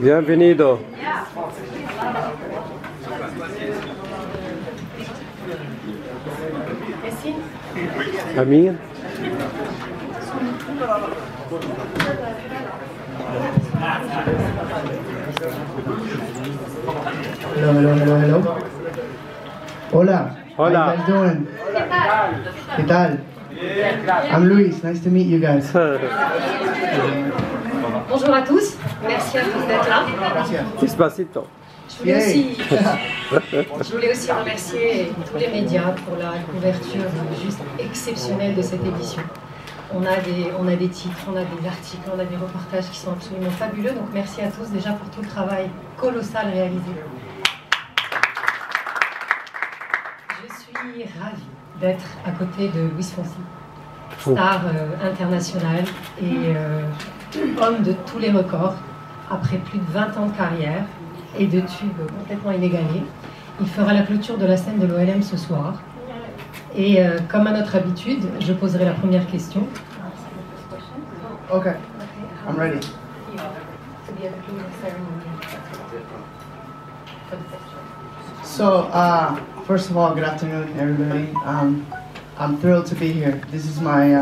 Bienvenido. Yeah. A minha? Hello, hello, hello, hello. Hola. Hola. How you guys doing? ¿Qué tal? I'm Luis. Nice to meet you guys. Bonjour à tous. Merci à tous d'être là. Despacito. Je voulais aussi remercier tous les médias pour la couverture juste exceptionnelle de cette édition. On a des titres, on a des articles, on a des reportages qui sont absolument fabuleux. Donc merci à tous déjà pour tout le travail colossal réalisé. Je suis ravie d'être à côté de Luis Fonsi, star internationale et homme de tous les records. Après plus de 20 ans de carrière et de tubes complètement inégalés, il fera la clôture de la scène de l'OLM ce soir. Et comme à notre habitude, je poserai la première question. Ok, I'm ready. So, first of all, good afternoon, everybody. I'm thrilled to be here. This is my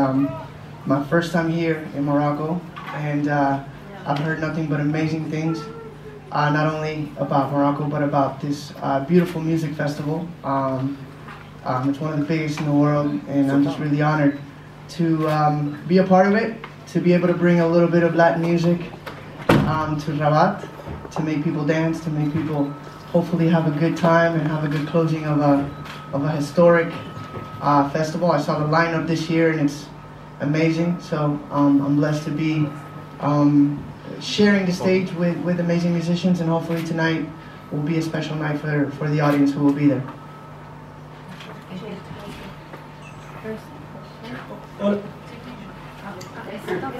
my first time here in Morocco, and I've heard nothing but amazing things. Not only about Morocco, but about this beautiful music festival. It's one of the biggest in the world, and I'm just really honored to be a part of it, to be able to bring a little bit of Latin music to Rabat, to make people dance, to make people hopefully have a good time and have a good closing of a historic festival. I saw the lineup this year, and it's amazing, so I'm blessed to be sharing the stage with amazing musicians, and hopefully tonight will be a special night for the audience who will be there.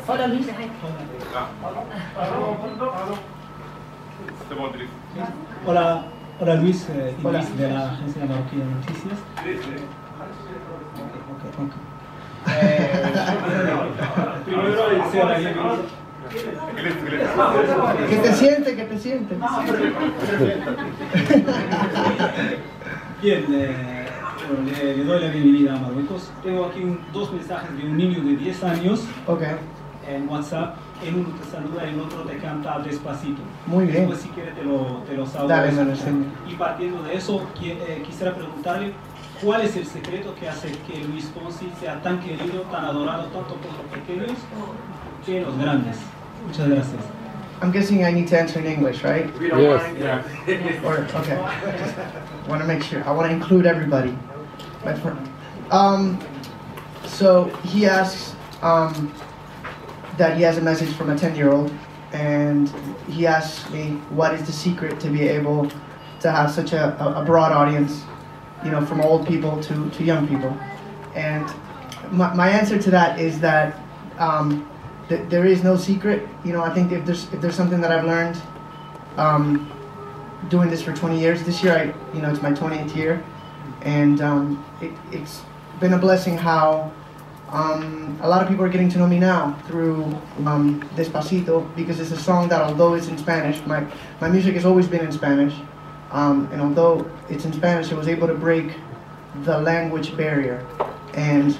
Hola Luis. Hola Luis, de la agencia marroquí de noticias. Primero deseo la bienvenida. Que te siente, que te siente. Bien, bueno, le doy la bienvenida a Marruecos. Tengo aquí dos mensajes de un niño de 10 años en WhatsApp. En uno te saluda, en otro te canta Despacito. Muy bien. Después, si quieres, te lo saludo. Dale, y partiendo de eso, quisiera preguntarle cuál es el secreto que hace que Luis Fonsi sea tan querido, tan adorado, tanto por los pequeños que los grandes. Muchas gracias. I'm guessing I need to answer in English, right? We don't mind. Yeah. Or, okay. I want to make sure. I want to include everybody. My friend. So he asks that he has a message from a 10-year-old, and he asks me what is the secret to be able to have such a broad audience, you know, from old people to young people. And my answer to that is that there is no secret. You know, I think if there's something that I've learned doing this for 20 years, this year you know, it's my 20th year, and it's been a blessing how a lot of people are getting to know me now through Despacito, because it's a song that, although it's in Spanish, my music has always been in Spanish, and although it's in Spanish, it was able to break the language barrier. And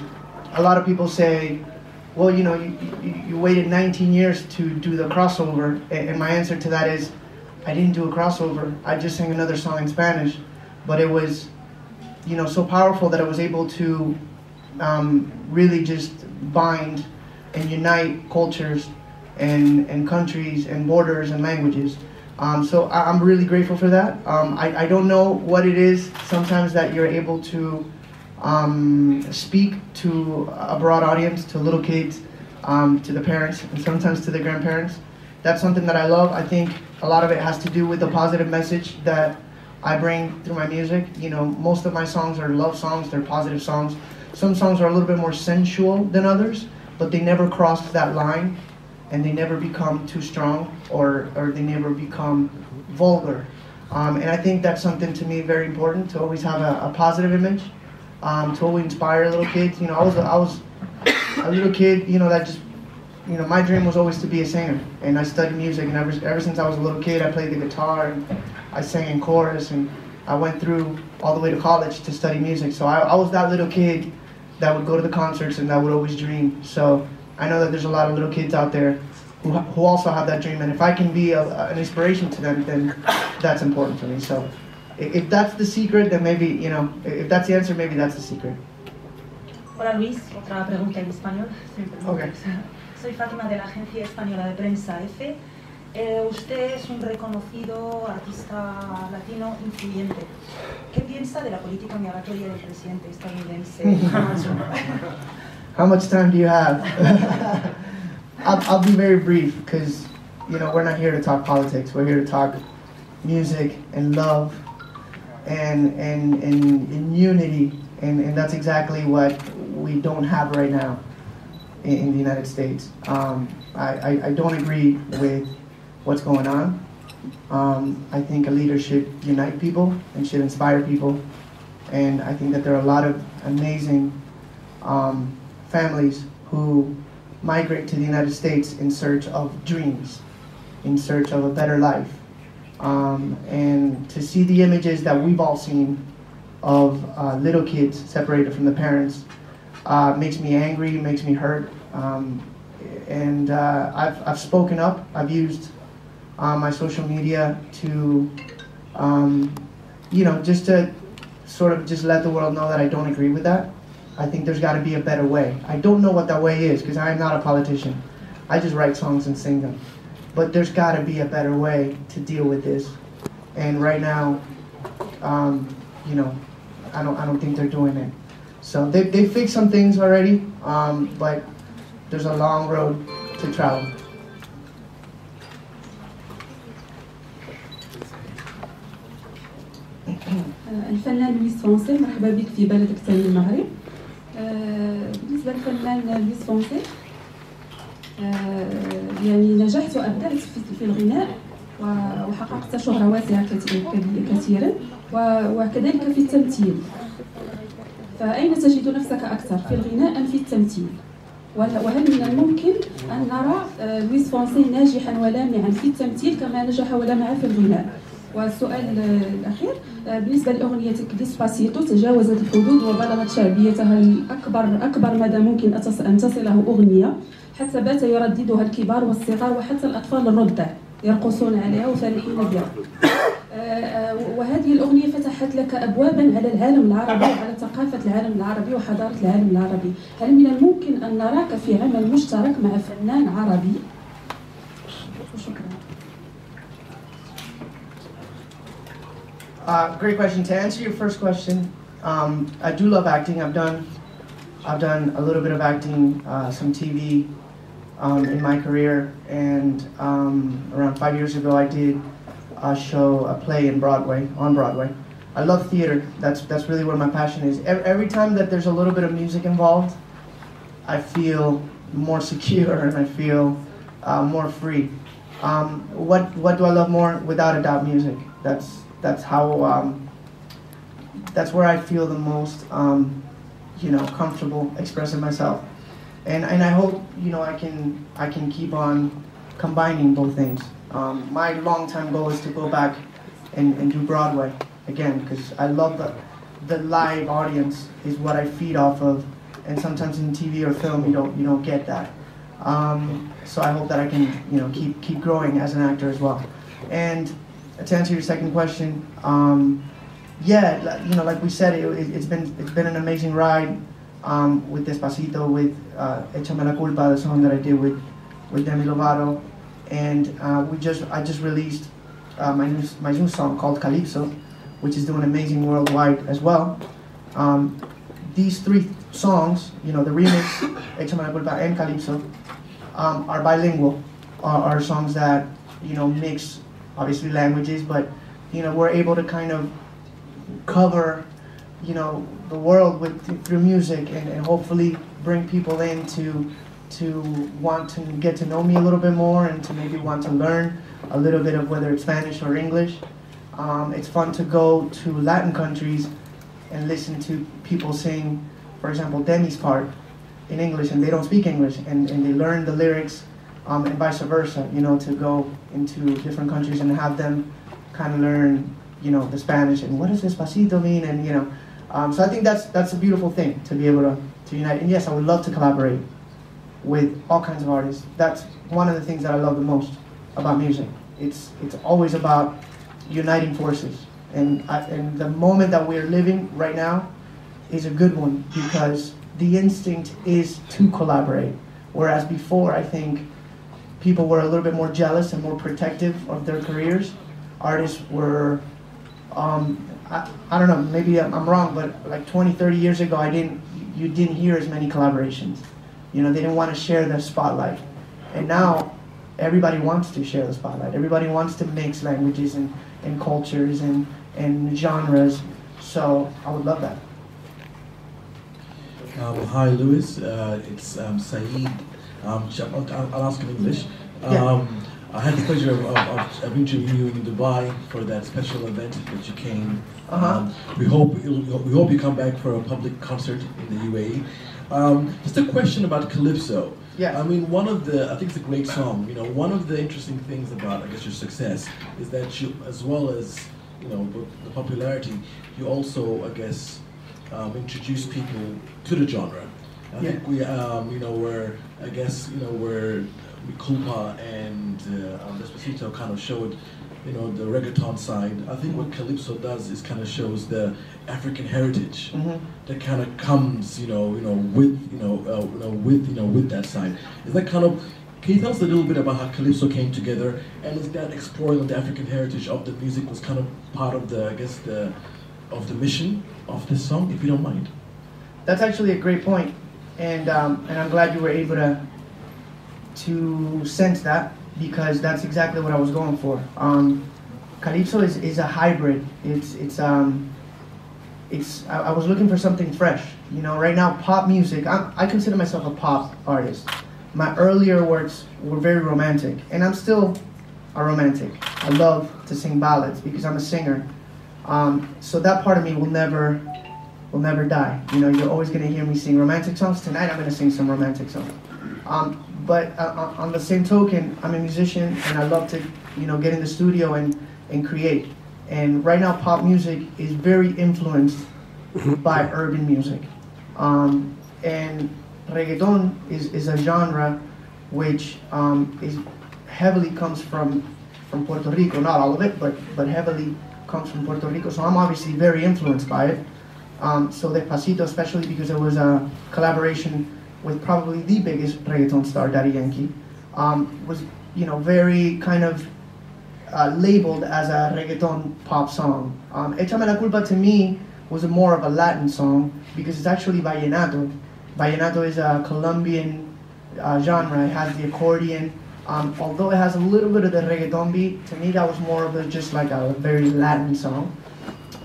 a lot of people say, well, you know, you waited 19 years to do the crossover, and my answer to that is, I didn't do a crossover. I just sang another song in Spanish, but it was, you know, so powerful that I was able to really just bind and unite cultures and countries and borders and languages. So I'm really grateful for that. I don't know what it is sometimes that you're able to speak to a broad audience, to little kids, to the parents, and sometimes to the grandparents. That's something that I love. I think a lot of it has to do with the positive message that I bring through my music. You know, most of my songs are love songs, they're positive songs. Some songs are a little bit more sensual than others, but they never cross that line, and they never become too strong, or they never become vulgar. And I think that's something to me very important, to always have a positive image. To always inspire little kids. You know, I was a little kid, you know, that just you know, my dream was always to be a singer, and I studied music, and ever since I was a little kid, I played the guitar, and I sang in chorus, and I went through all the way to college to study music. So I was that little kid that would go to the concerts and that would always dream. So I know that there's a lot of little kids out there who also have that dream, and if I can be an inspiration to them, then that's important for me. So if that's the secret, then maybe, you know, if that's the answer, maybe that's the secret. Hola Luis, otra pregunta en español. Okay. Soy Fátima de la Agencia Española de Prensa EFE. Usted es un reconocido artista latino influyente. ¿Qué piensa de la política migratoria del presidente estadounidense? How much time do you have? I'll be very brief, because, you know, we're not here to talk politics. We're here to talk music and love and unity, and that's exactly what we don't have right now in the United States. I don't agree with what's going on. I think a leader should unite people and should inspire people, and I think that there are a lot of amazing families who migrate to the United States in search of dreams, in search of a better life. And to see the images that we've all seen of little kids separated from the parents makes me angry, makes me hurt. I've spoken up. I've used my social media to, you know, just to sort of just let the world know that I don't agree with that. I think there's got to be a better way. I don't know what that way is, because I am not a politician. I just write songs and sing them. But there's got to be a better way to deal with this. And right now, you know, I don't think they're doing it. So they fixed some things already, but there's a long road to travel. الفنان لويس فونسي، مرحبا بك في بلدك الثاني المغرب. بالنسبة للفنان لويس فونسي، يعني نجحت وأبدعت في الغناء وحققت شهرة واسعة كثيرا وكذلك في التمثيل. فأين تجد نفسك أكثر، في الغناء أم في التمثيل؟ وهل من الممكن أن نرى لويس فونسي ناجحا ولامعا في التمثيل كما نجح ولمع في الغناء؟ والسؤال الأخير بالنسبة لأغنيتك ديسباسيتو تجاوزت الحدود وبلغت شعبيتها أكبر مدى ممكن أن تصله أغنية، حتى بات يرددها الكبار والصغار وحتى الأطفال الردة يرقصون عليها وفرحين بها. وهذه الأغنية فتحت لك أبوابا على العالم العربي وعلى ثقافة العالم العربي وحضارة العالم العربي. هل من الممكن أن نراك في عمل مشترك مع فنان عربي؟ شكرا. Great question. To answer your first question, I do love acting. I've done a little bit of acting, some TV in my career, and around 5 years ago I did a play on Broadway. I love theater. That's really where my passion is. Every time that there's a little bit of music involved, I feel more secure and I feel more free. What do I love more? Without a doubt, music. That's how, that's where I feel the most, you know, comfortable expressing myself. And I hope, you know, I can keep on combining both things. My long-time goal is to go back and do Broadway again, because I love the live audience is what I feed off of, and sometimes in TV or film you don't get that. So I hope that I can, you know, keep growing as an actor as well. And to answer your second question, yeah, you know, like we said, it's been an amazing ride with Despacito, with Echame la Culpa, the song that I did with Demi Lovato, and I just released my new song called Calypso, which is doing amazing worldwide as well. These three songs, you know, the remix, Echame la Culpa and Calypso, are bilingual, are songs that, you know, mix obviously languages, but, you know, we're able to kind of cover, you know, the world through music, and hopefully bring people in to want to get to know me a little bit more, and to maybe want to learn a little bit of whether it's Spanish or English. It's fun to go to Latin countries and listen to people sing, for example, Demi's part, in English and they don't speak English, and they learn the lyrics and vice versa, you know, to go into different countries and have them kind of learn, you know, the Spanish and what does Despacito mean, and you know. So I think that's a beautiful thing to be able to unite. And yes, I would love to collaborate with all kinds of artists. That's one of the things that I love the most about music. It's always about uniting forces. And the moment that we're living right now is a good one, because the instinct is to collaborate. Whereas before, I think people were a little bit more jealous and more protective of their careers. Artists were, I don't know, maybe I'm wrong, but like 20, 30 years ago, you didn't hear as many collaborations. You know, they didn't want to share the spotlight. And now, everybody wants to share the spotlight. Everybody wants to mix languages and cultures and genres. So I would love that. Hi, Luis. It's Saeed. I'll ask in English. I had the pleasure of interviewing you in Dubai for that special event that you came. We hope you come back for a public concert in the UAE. Just a question about Calypso. Yeah. I mean, I think it's a great song. You know, one of the interesting things about, I guess, your success is that you, as well as, you know, the popularity, you also, I guess, introduce people to the genre. I think we, you know, where Culpa and Despacito kind of showed, you know, the reggaeton side. I think what Calypso does is kind of shows the African heritage that kind of comes, with that side. Is that kind of? Can you tell us a little bit about how Calypso came together, and is that exploring of the African heritage of the music was kind of part of the, I guess, of the mission of this song, if you don't mind? That's actually a great point, and I'm glad you were able to sense that, because that's exactly what I was going for. Calypso is a hybrid. I was looking for something fresh. You know, right now pop music, I consider myself a pop artist. My earlier works were very romantic, and I'm still a romantic. I love to sing ballads because I'm a singer. So that part of me will never die. You know, you're always gonna hear me sing romantic songs. Tonight I'm gonna sing some romantic songs. But on the same token, I'm a musician, and I love to, you know, get in the studio and create. And right now, pop music is very influenced by urban music. And reggaeton is a genre which heavily comes from Puerto Rico. Not all of it, but heavily comes from Puerto Rico. So I'm obviously very influenced by it. So Despacito, especially because it was a collaboration with probably the biggest reggaeton star, Daddy Yankee, was, you know, very kind of labeled as a reggaeton pop song. Echame la culpa, to me, was more of a Latin song, because it's actually vallenato. Vallenato is a Colombian genre. It has the accordion. Although it has a little bit of the reggaeton beat, to me that was more of a, just like a very Latin song.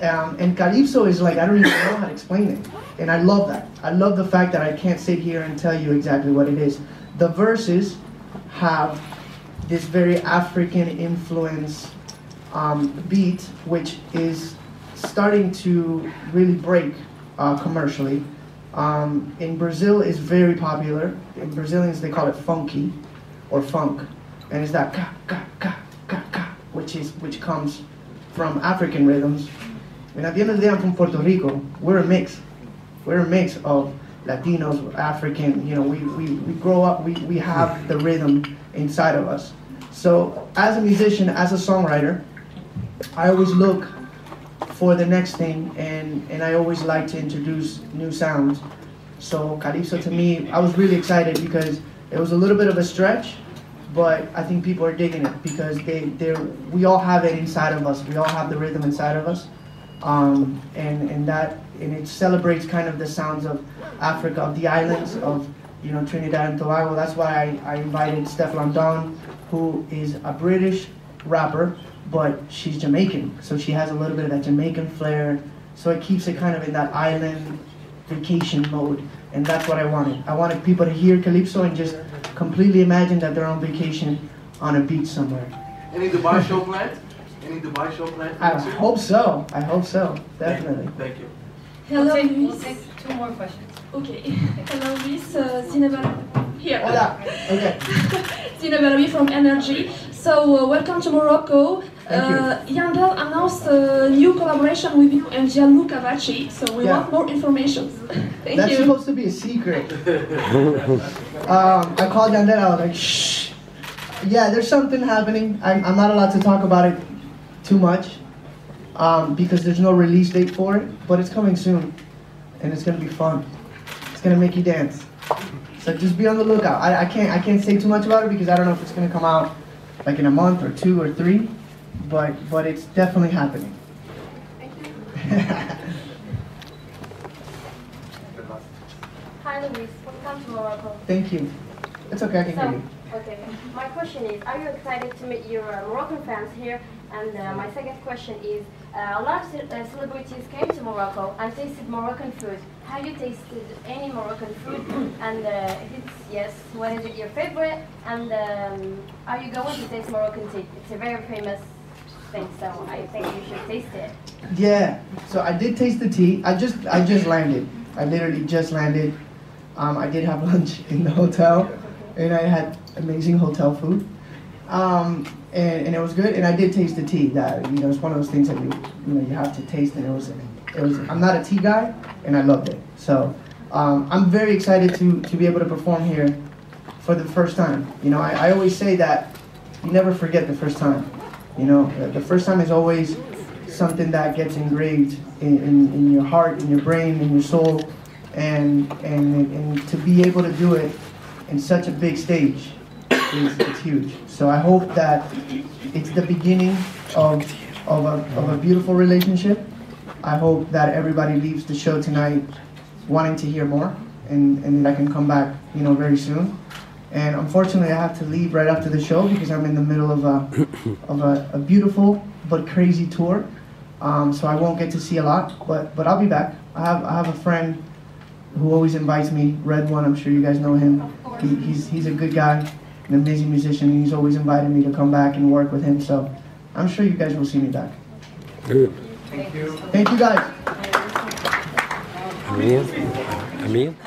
And Calypso is like, I don't even know how to explain it. And I love that. I love the fact that I can't sit here and tell you exactly what it is. The verses have this very African influence beat, which is starting to really break commercially. In Brazil, it's very popular. In Brazilians, they call it funky or funk. And it's that ka, ka, ka, ka, ka, which comes from African rhythms. And at the end of the day, I'm from Puerto Rico. We're a mix. We're a mix of Latinos, African, you know, we grow up, we have the rhythm inside of us. So as a musician, as a songwriter, I always look for the next thing, and I always like to introduce new sounds. So Calypso, to me, I was really excited because it was a little bit of a stretch, but I think people are digging it because we all have it inside of us. We all have the rhythm inside of us. And it celebrates kind of the sounds of Africa, of the islands, of, you know, Trinidad and Tobago. That's why I invited Steph Landon, who is a British rapper, but she's Jamaican, so she has a little bit of that Jamaican flair. So it keeps it kind of in that island vacation mode, and that's what I wanted. I wanted people to hear Calypso and just completely imagine that they're on vacation on a beach somewhere. Any Dubai show planned? Any Dubai show planned? I hope so. Definitely. Thank you. Hello, we'll take two more questions. Okay, hello Luis, here. Hola, okay. Zinabaloui from Energy. So welcome to Morocco. Yandel announced a new collaboration with you and Gianluca Vacci, so we want more information. That's supposed to be a secret. I called Yandel, I was like, shh. Yeah, there's something happening. I'm not allowed to talk about it too much because there's no release date for it, but it's coming soon and it's going to be fun. It's going to make you dance. So just be on the lookout. I can't say too much about it because I don't know if it's going to come out like in a month or two or three, but it's definitely happening. Thank you. Hi Luis, welcome to Morocco. Thank you. It's okay, I can hear you. Okay, my question is, are you excited to meet your Moroccan fans here? And my second question is, a lot of celebrities came to Morocco and tasted Moroccan food. Have you tasted any Moroccan food? And if it's yes, what is your favorite? And are you going to taste Moroccan tea? It's a very famous thing, so I think you should taste it. Yeah, so I did taste the tea. I just landed. I literally just landed. I did have lunch in the hotel, and I had amazing hotel food, and it was good. And I did taste the tea. That it's one of those things that you have to taste. And it was. I'm not a tea guy, and I loved it. So I'm very excited to be able to perform here for the first time. I always say that you never forget the first time. The first time is always something that gets engraved in your heart, in your brain, in your soul, and to be able to do it in such a big stage. It's huge. So I hope that it's the beginning of a beautiful relationship. I hope that everybody leaves the show tonight wanting to hear more, and that I can come back, very soon. And unfortunately, I have to leave right after the show because I'm in the middle of a beautiful but crazy tour. So I won't get to see a lot, but I'll be back. I have a friend who always invites me, Red One. I'm sure you guys know him. Of course. He's a good guy. An amazing musician, and he's always invited me to come back and work with him, so I'm sure you guys will see me back. Good. Thank you. Thank you guys. Amir.